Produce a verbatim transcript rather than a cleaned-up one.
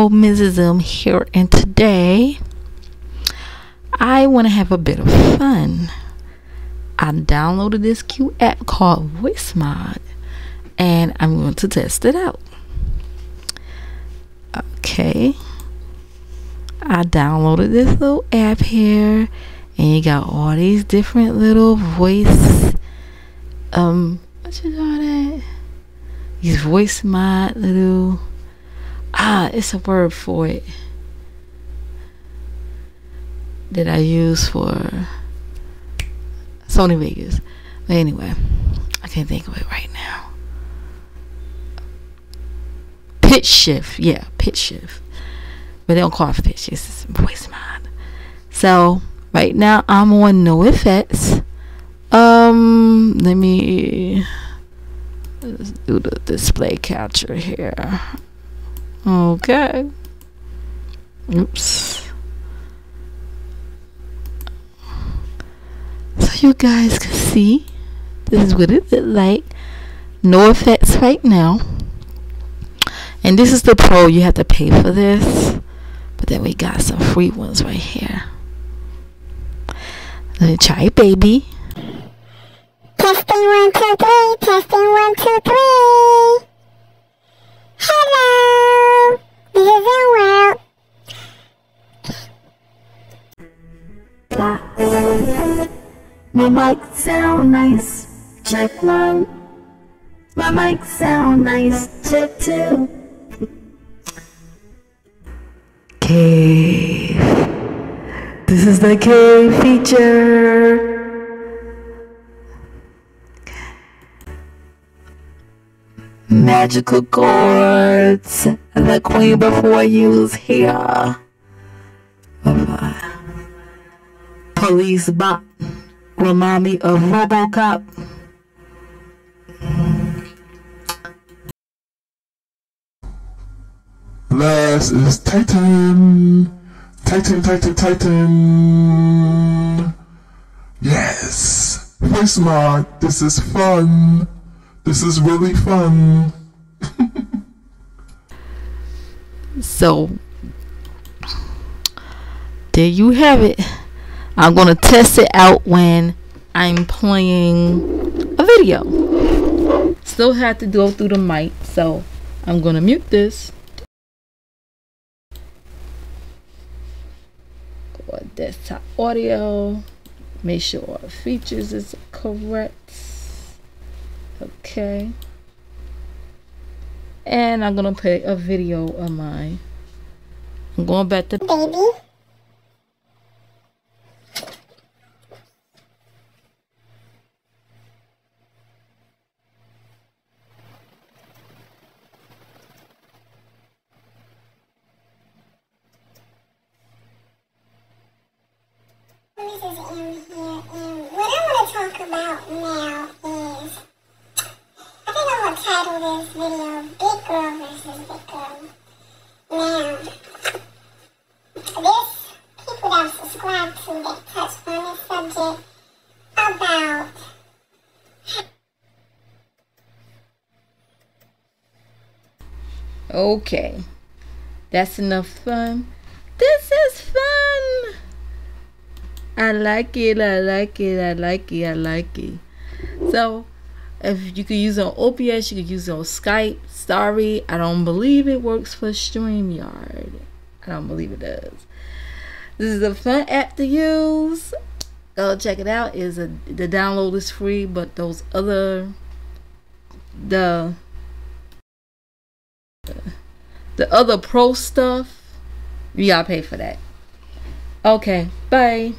old Missus M here, and today I want to have a bit of fun. I downloaded this cute app called Voice Mod, and I'm going to test it out. Okay, I downloaded this little app here, and you got all these different little voice um what you call that? These voice mod little ah it's a word for it that I use for Sony Vegas. But anyway, I can't think of it right now. Pitch shift, yeah, pitch shift. But they don't call it pitch, it's voice mod. So right now I'm on no effects. Um let me let's do the display capture here. Okay. Oops. So you guys can see this is what it looked like. No effects right now. And this is the pro, you have to pay for this. But then we got some free ones right here. Let me try it, baby. Testing one, two, three, testing one, two, three. Hello, this is the world. My mic sound nice, check one. My mic sound nice, check two. Cave. This is the cave feature. Magical chords, the queen before you's here. Police bot, remind me of RoboCop. Last is Titan, Titan, Titan, Titan. Yes, Voice Mod, this is fun. This is really fun. So there you have it. I'm gonna test it out when I'm playing a video. Still have to go through the mic, so I'm gonna mute this. Go on desktop audio. Make sure all the features is correct. Okay, and I'm gonna play a video of mine. I'm going back to baby. This is Em here, and what I'm gonna talk about now is, I title this video Big Girl versus Big Girl. Now, there's people that subscribe to that touch on this subject about okay, that's enough fun. This is fun. I like it, I like it, I like it, I like it. So if you could use it on O B S, you could use it on Skype. Sorry, I don't believe it works for StreamYard. I don't believe it does. This is a fun app to use. Go check it out. Is a the download is free, but those other the the other pro stuff, you gotta pay for that. Okay, bye.